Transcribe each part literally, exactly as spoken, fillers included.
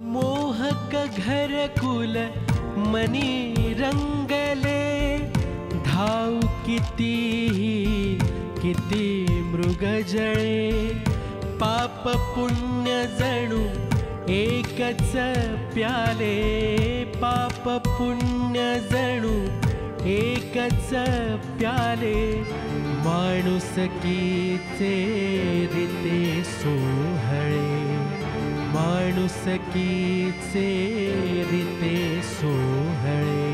मोह का घर कुल मनी रंगले धाव किती किती मृग जळे पाप पुण्य जणू एकच प्याले पाप पुण्य जणू एकच प्याले माणुसकीचे रीते सोहळे माणुसकीचे रीते सोहळे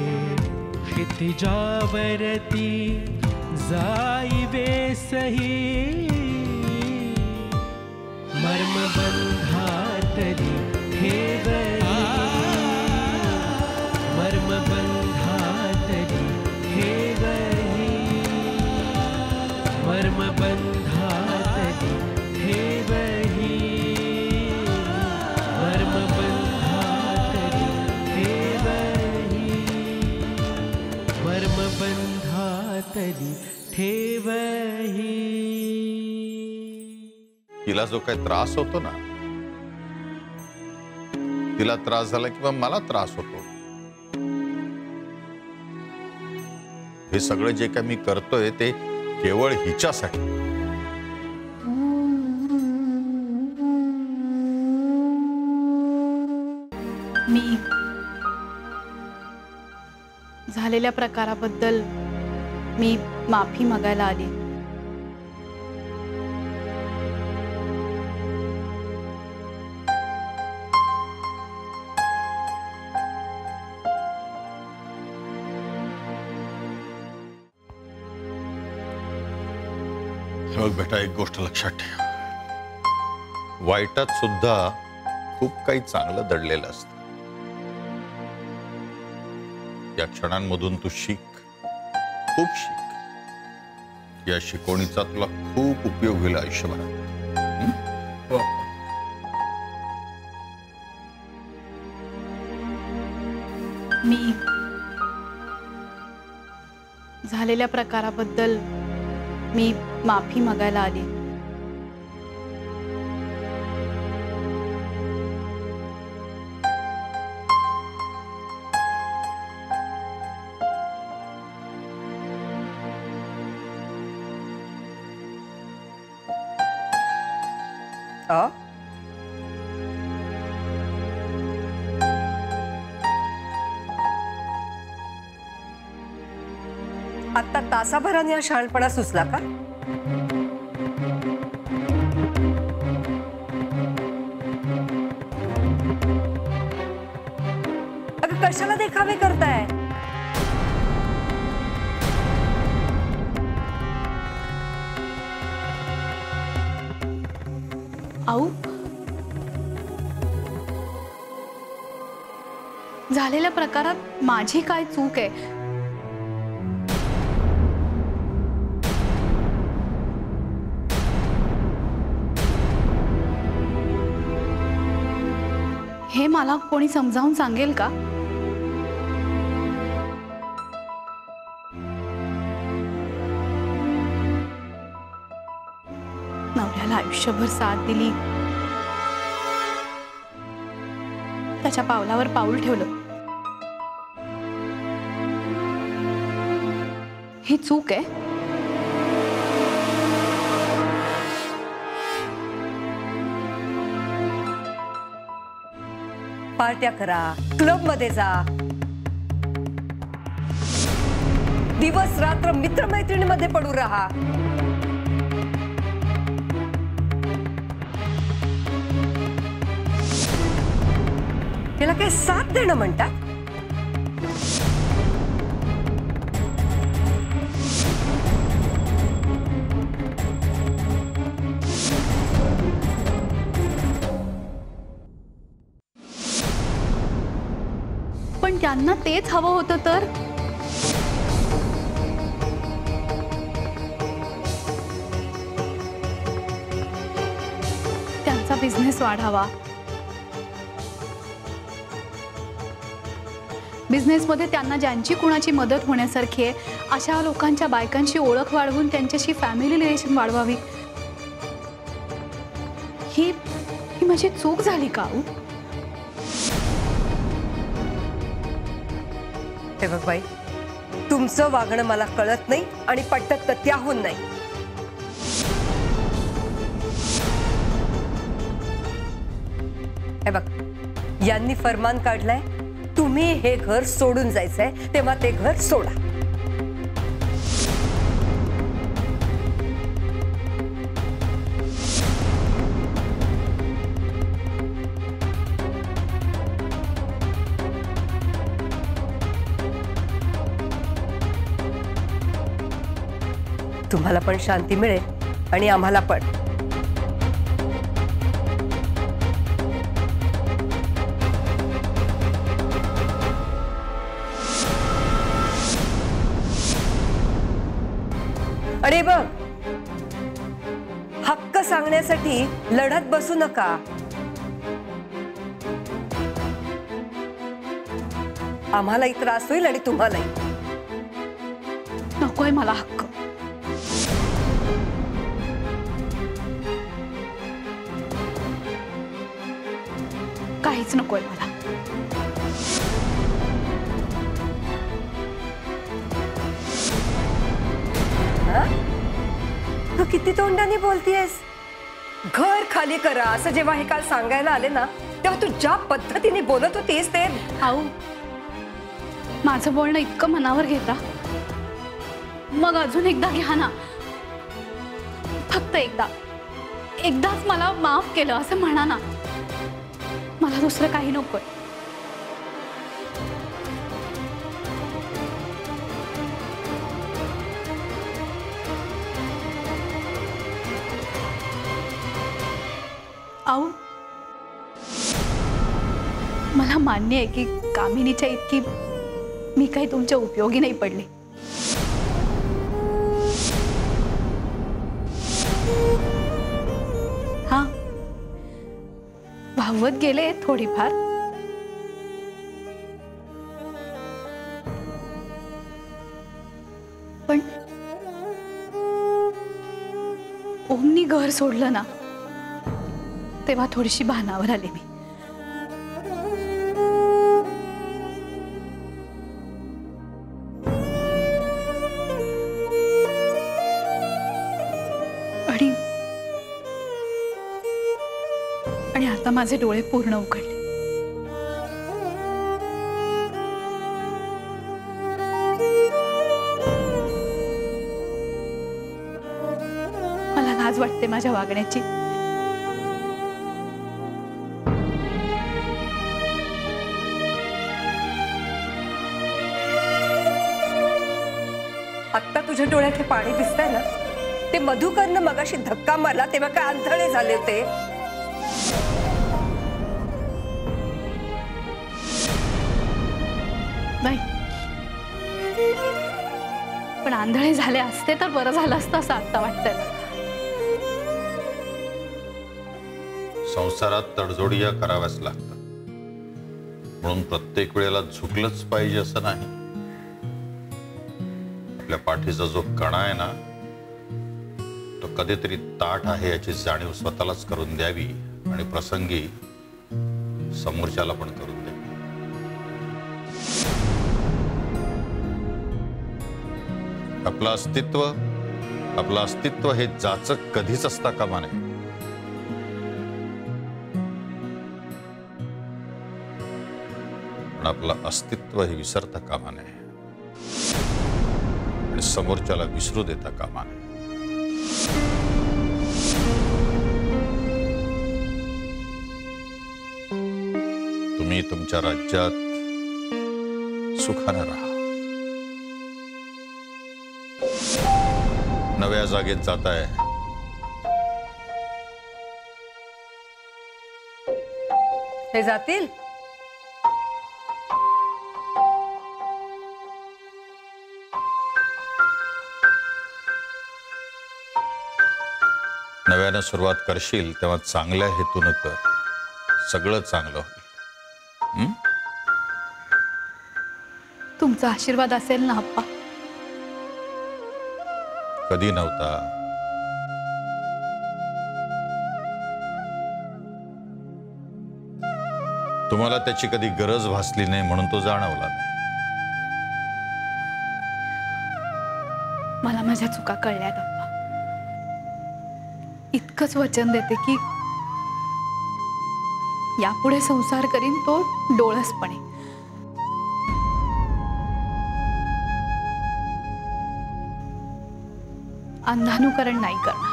क्षितिजावरती जाईवे सही मर्म बंधातली ठेव ही मर्म बंधातली ठेव ही मर्म बंधातली ठेव ही मर्म बंधातली ठेव ही। तिला जो काही त्रास होतो ना, तिला त्रास झाला किंवा मला त्रास होतो, हे सगळं जे काही मी करतोय ते केवळ हिच्यासाठी, मी झालेल्या प्रकाराबद्दल मी माफी मागायला आली। बेटा, एक गोष्ट लक्षात ठेव, वाईटात सुद्धा खूप काही चांगलं दडलेलं असतं। या क्षणांमधून तू शिक, खूप शिक। या शिकवणीचा तुला खूप उपयोग होईल आयुष्यभरात। मी झालेल्या प्रकाराबद्दल मी माफी मागायला आली। आ? आता तासाभराने हा शहाणपणा सुचला का? अगं कशाला देखावे करताय? आऊ, झालेल्या प्रकारात माझी काय चूक आहे? हे मला कोणी समजावून सांगेल का? नवऱ्याला आयुष्यभर साथ दिली, त्याच्या पावलावर पाऊल ठेवलं, ही चूक आहे? पार्ट्या करा, क्लब मध्ये जा, दिवस रात्र मित्रमैत्रिणीमध्ये पडू राहा, त्याला काय साथ देणं म्हणतात? पण त्यांना तेच हवं होतं तर? त्यांचा बिझनेस वाढावा, बिझनेसमध्ये त्यांना ज्यांची कोणाची मदत होण्यासारखी आहे अशा लोकांच्या बायकांची ओळख वाढवून त्यांच्याशी फॅमिली रिलेशन वाढवावी। ही ही माझी चूक झाली का? हे बघ बाई, तुमचं वागणं मला कळत नाही आणि पटत तर त्याहून नाही। हे बघ, यांनी फरमान काढलाय तुम्ही हे घर सोडून जायचंय तेव्हा ते घर सोडा। तुम्हाला पण शांती मिळेल आणि आम्हाला पण। अरे बघ, हक्क सांगण्यासाठी लढत बसू नका। आम्हालाही त्रास होईल आणि तुम्हालाही। नकोय मला हक्क। काहीच नकोय मला। तू किती तोंडाने बोलतीयस? घर खाली करा असं जेव्हा हे काल सांगायला आले ना तेव्हा तू ज्या पद्धतीने बोलत होतीस ते। आऊ, माझं बोलणं इतकं मनावर घेता? मग अजून एकदा घ्या ना, फक्त एकदा एकदाच मला माफ केलं असं म्हणा ना। मला दुसरं काही नकोय। आऊ, मला मान्य आहे की कामिनीच्या इतकी मी काही तुमच्या उपयोगी नाही पडले, हा भावत गेले थोडीफार, पण ओमनी घर सोडलं ना तेव्हा थोडीशी भानावर आले मी। आणि आणि आता माझे डोळे पूर्ण उघडले। मला लाज वाटते माझ्या वागण्याची। आत्ता तुझ्या डोळ्यात हे पाणी दिसतंय ना, ते मधुकरनं मगाशी धक्का मारला तेव्हा काय आंधळे झाले होते। नाही पण आंधळे झाले असते तर बरं झालं असतं असं आत्ता वाटतंय। संसारात तडजोडिया कराव्याच लागतात, म्हणून प्रत्येक वेळेला झुकलंच पाहिजे असं नाही। पाठीचा जो कणा आहे ना तो कधीतरी ताठ आहे याची जाणीव स्वतःलाच करून द्यावी आणि प्रसंगी समोरच्याला पण करून द्यावी। आपलं अस्तित्व आपलं अस्तित्व हे जाचक कधीच असता कामा नये। पण आपलं अस्तित्व हे विसरता कामा नये, समोरच्याला विसरू देता कामा नये। तुम्ही तुमच्या राज्यात सुखाने राहा। नव्या जागेत जाताय, हे जातील। नव्याने सुरुवात करशील तेव्हा चांगल्या हेतून कर, सगळं चांगलं होईल। तुमचा आशीर्वाद असेल ना अप्पा? कधी नव्हता. तुम्हाला त्याची कधी गरज भासली नाही म्हणून तो जाणवला नाही. मला माझ्या चुका कळल्यात अप्पा. इतकंच वचन देते की यापुढे संसार करीन तो डोळसपणे. अंधानुकरण नाही करणार.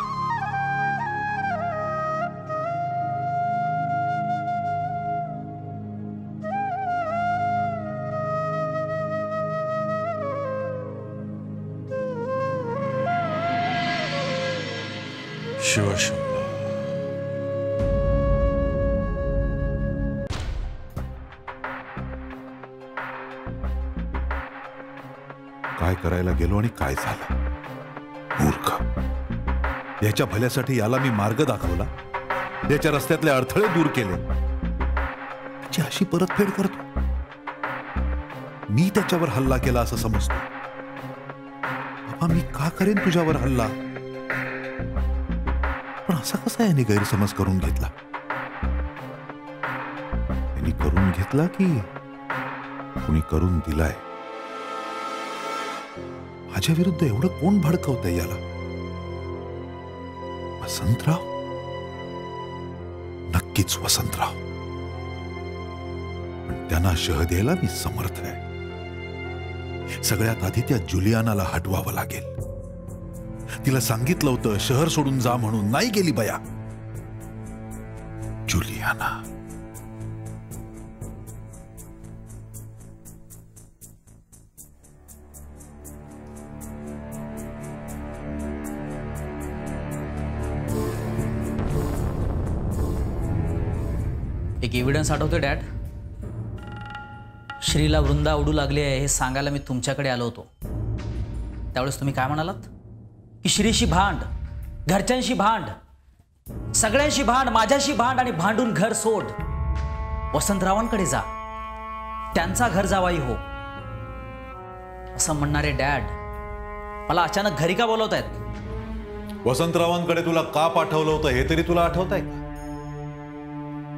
शिवशंभ. काय करायला गेलो आणि काय झालं? मूर्ख. याच्या भल्यासाठी याला मी मार्ग दाखवला, याच्या रस्त्यातले अडथळे दूर केले, त्याची अशी परतफेड करतो. मी त्याच्यावर हल्ला केला असं समजतो. बाबा मी का करेन तुझ्यावर हल्ला? पण असा कसा याने गैरसमज करून घेतला? यांनी करून घेतला की कुणी करून दिलाय? माझ्या विरुद्ध एवढं कोण भडकवतंय याला? वसंतराव? नक्कीच वसंतराव. पण त्यांना शह द्यायला मी समर्थ आहे. सगळ्यात आधी त्या जुलियानाला हटवावं लागेल. तिला सांगितलं होतं शहर सोडून जा म्हणून, नाही गेली बया जुलियाना. एक एव्हिडन्स आठवतोय डॅड. श्रीला वृंदा आवडू लागली आहे हे सांगायला मी तुमच्याकडे आलो होतो. त्यावेळेस तुम्ही काय म्हणालात? श्रीशी भांड, घरच्यांशी भांड, सगळ्यांशी भांड, माझ्याशी भांड आणि भांडून घर सोड. वसंतरावांकडे जा, त्यांचा घर जावाई हो. असं म्हणणारे डॅड मला अचानक घरी का बोलवत आहेत? वसंतरावांकडे तुला का पाठवलं होतं हे तरी तुला आठवत आहे का?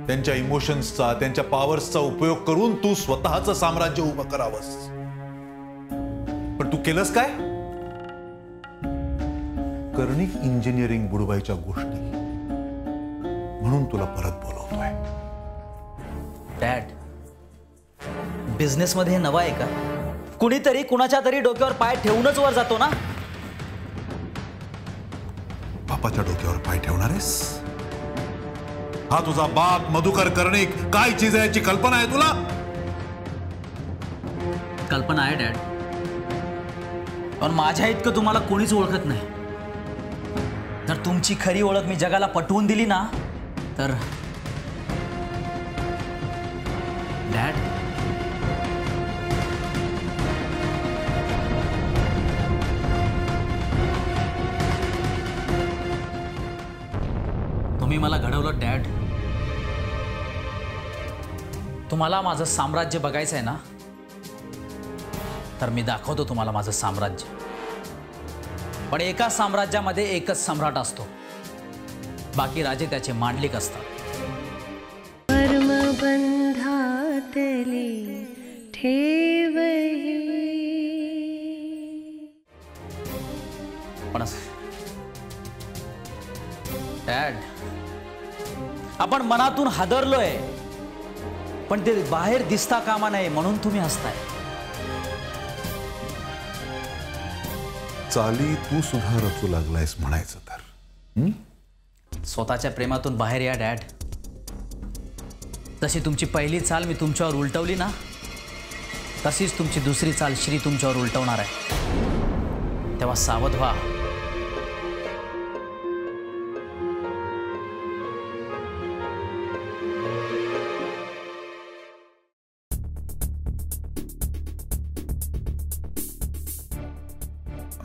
त्यांच्या इमोशन्सचा, त्यांच्या पॉवर्सचा उपयोग करून तू स्वतःचं साम्राज्य उभं करावंस. पण तू केलंस काय? कर्णिक इंजिनिअरिंग बुडवायच्या गोष्टी म्हणून तुला परत बोलवतोय. डॅड, बिझनेस मध्ये नवा आहे का? कुणीतरी कुणाच्या तरी डोक्यावर पाय ठेवूनच वर जातो ना. बापाच्या डोक्यावर पाय ठेवणारेस? हा तुझा बाप मधुकर कर्णिक काय चीज आहे याची कल्पना आहे तुला? कल्पना आहे डॅड, पण माझ्या इतकं तुम्हाला कोणीच ओळखत नाही. जर तुमची खरी ओळख मी जगाला पटवून दिली ना तर. डॅड, तुम्ही मला घडवलं डॅड. तुम्हाला माझं साम्राज्य बघायचं आहे ना, तर मी दाखवतो तुम्हाला माझं साम्राज्य. पण एका साम्राज्यामध्ये एकच सम्राट असतो, बाकी राजे त्याचे मांडलिक असतात. मर्म बंधातली ठेव ही. पण डॅड, आपण मनातून हादरलोय, पण ते बाहेर दिसता कामा नये म्हणून तुम्ही हसताय. चाली तू सुद्धा रचू लागलायस म्हणायचं तर. स्वतःच्या प्रेमातून बाहेर या डॅड. तशी तुमची पहिली चाल मी तुमच्यावर उलटवली ना, तशीच तुमची दुसरी चाल श्री तुमच्यावर उलटवणार आहे. तेव्हा सावध व्हा.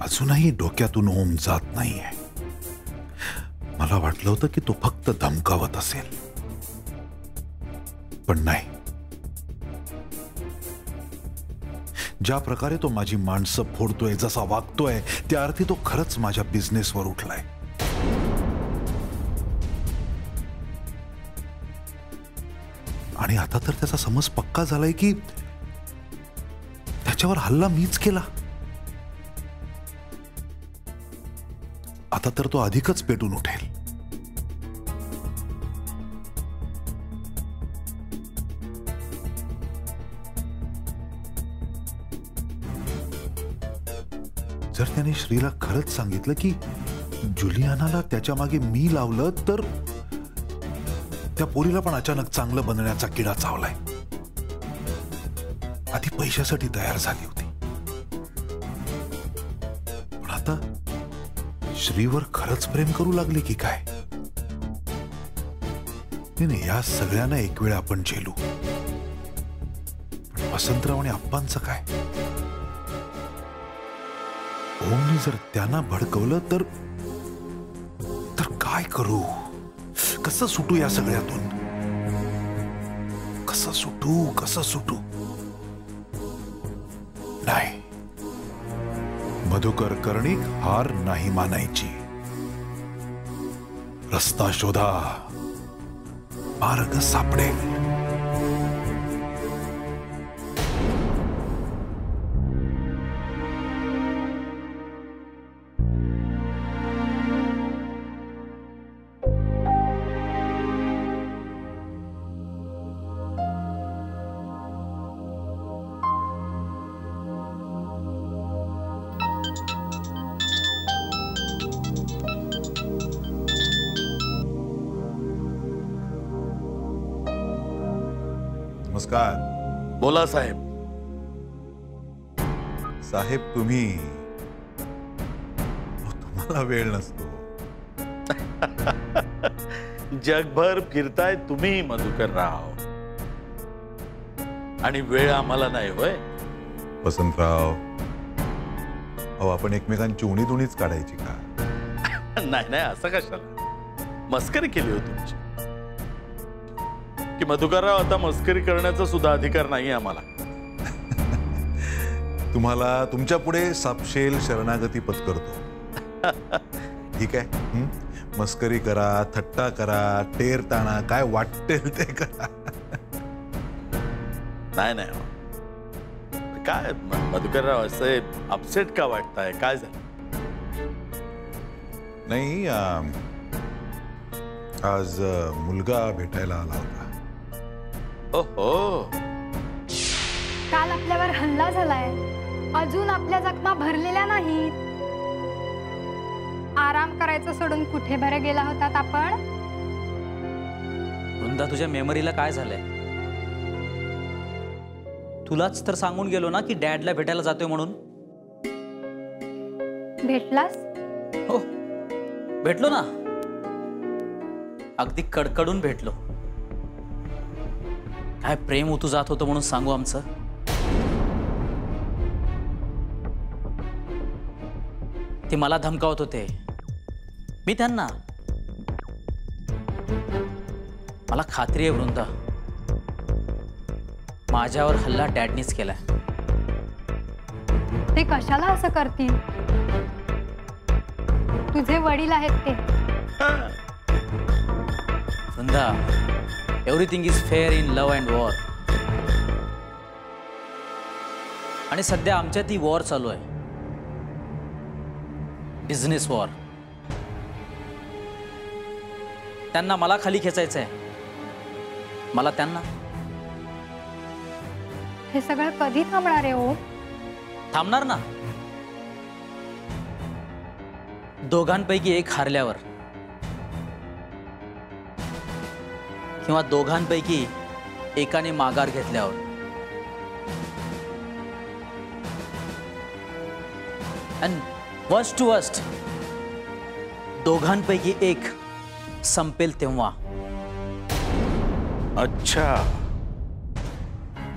अजूनही डोक्यातून ओम जात नाहीये. मला वाटलं होतं की तो फक्त धमकावत असेल, पण नाही. ज्या प्रकारे तो माझी माणसं फोडतोय, जसा वागतोय, त्या अर्थी तो खरंच माझ्या बिझनेसवर उठलाय. आणि आता तर त्याचा समज पक्का झालाय की त्याच्यावर हल्ला मीच केला. आता तर तो अधिकच पेटून उठेल. जर त्याने श्रीला खरंच सांगितलं की जुलियानाला त्याच्या मागे मी लावलं, तर त्या पोरीला पण अचानक चांगलं बनण्याचा किडा चावलाय. आधी पैशासाठी तयार झाली होती, पण आता श्रीवर खरंच प्रेम करू लागले की काय? नाही नाही, या सगळ्यांना एक वेळ आपण झेलू, पण वसंतराव आणि अप्पांचं काय? ओमने जर त्यांना भडकवलं तर तर काय करू? कसं सुटू या सगळ्यातून? कसं सुटू? कसं सुटू? नाही, मधुकर कर्णिक हार नाही मानायची. रस्ता शोधा, मार्ग सापडेल. बोला साहेब. साहेब तुम्ही, तुम्हाला वेळ नसतो. जगभर फिरताय तुम्ही मधुकर राव, आणि वेळ आम्हाला नाही होय. वसंतराव अहो, आपण एकमेकांची उणी दुणीच काढायची का? नाही नाही, असं कशाला. मस्करी केली हो तुमची की मधुकरराव, आता मस्करी करण्याचा सुद्धा अधिकार नाही आम्हाला. तुम्हाला तुमच्या पुढे सापशेल शरणागती पत्करतो. ठीक आहे, मस्करी करा, थट्टा करा, टेर ताणा, काय वाटेल ते करा. नाही नाही, काय मधुकरराव असे अपसेट का वाटताय? काय झालं? नाही, आज मुलगा भेटायला आला होता. ओहो, काल आपल्यावर हल्ला झालाय, अजून आपल्या जखमा भरलेल्या नाहीत. आराम करायचं सोडून कुठे बरं गेला होतात आपण? वृंदा, तुझ्या मेमरीला काय झालंय? तुलाच तर सांगून गेलो ना की डॅडला भेटायला जातोय म्हणून. भेटलास? हो भेटलो ना, अगदी कडकडून भेटलो. काय प्रेम उतू जात होतं म्हणून सांगू आमचं. ते मला धमकावत होते, मी त्यांना. मला खात्री आहे वृंदा, माझ्यावर हल्ला डॅडनीच केलाय. ते कशाला असं करतील? तुझे वडील आहेत ते. Nanda, everything is fair in love and war. आणि सध्या आमच्यात ही वॉर चालू आहे, बिझनेस वॉर. त्यांना मला खाली खेचायचं आहे, मला त्यांना. हे सगळं कधी थांबणार आहे? हो थांबणार ना, दोघांपैकी एक हारल्यावर किंवा दोघांपैकी एकाने माघार घेतल्यावर. आणि वर्स्ट टू वर्स्ट दोघांपैकी एक संपेल तेव्हा. अच्छा,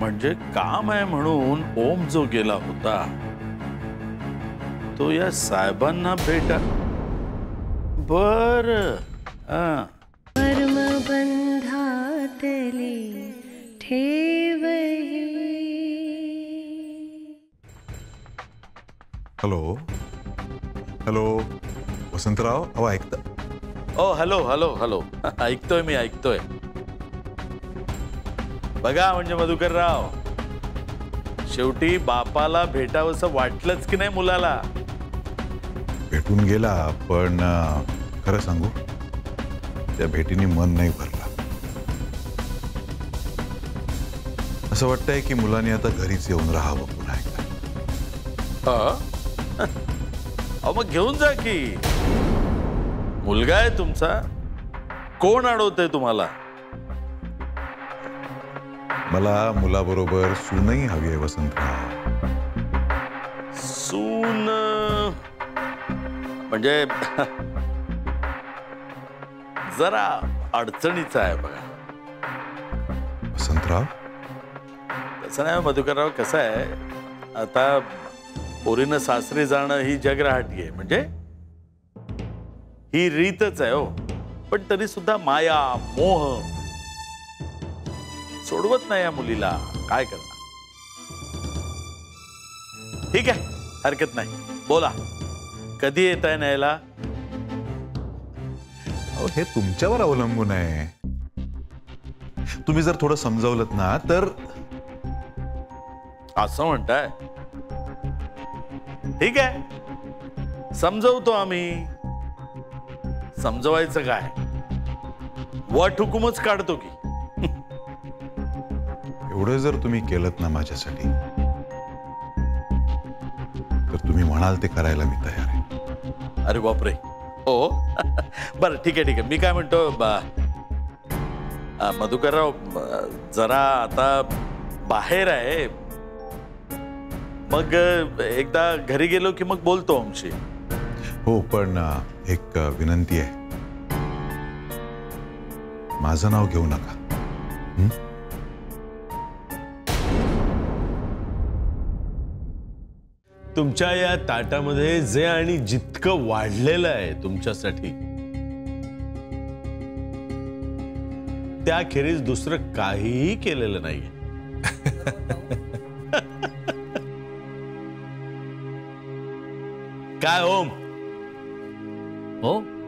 म्हणजे काम आहे म्हणून ओम जो गेला होता तो या साहेबांना भेटा. बर, मर्म बंधातली ठेव ही. हॅलो हॅलो वसंतराव, अहो ऐकता? ओ हॅलो हॅलो हॅलो, ऐकतोय मी ऐकतोय. बघा म्हणजे मधुकरराव, शेवटी बापाला भेटावंसं वाटलंच की नाही मुलाला. भेटून गेला, पण खरं सांगू त्या भेटीने मन नाही भरला. असं वाटतंय की मुलाने आता घरीच येऊन राहावं पुन्हा एकदा. अहो मग घेऊन जा की, मुलगा आहे तुमचा, कोण अडवतंय तुम्हाला? मला मुलाबरोबर सूनही हवी आहे वसंतराव. सून म्हणजे जरा अडचणीचा आहे बघा वसंतराव. तसं नाही मधुकरराव, कसं आहे आता पोरीनं सासरी जाणं ही जगराहटी आहे, म्हणजे ही रीतच आहे हो. पण तरी सुद्धा माया मोह सोडवत नाही या मुलीला, काय करणार. ठीक आहे, हरकत नाही. बोला, कधी येत आहे न्यायला? हे तुमच्यावर अवलंबून आहे. तुम्ही जर थोडं समजावलत ना तर. असं म्हणताय? ठीक आहे, समजवतो आम्ही. समजवायचं काय, वट हुकूमच काढतो की. एवढं जर तुम्ही केलत ना माझ्यासाठी तर तुम्ही म्हणाल ते करायला मी तयार आहे. अरे बापरे, हो बरं ठीक आहे ठीक आहे. मी काय म्हणतो मधुकरराव, जरा आता बाहेर आहे, मग एकदा घरी गेलो की मग बोलतो आमशी. हो, पण एक विनंती आहे, माझं नाव घेऊ नका. हं? तुमच्या या ताटामध्ये जे आणि जितकं वाढलेलं आहे तुमच्यासाठी, त्याखेरीज दुसरं काहीही केलेलं नाही. काय ओम? हो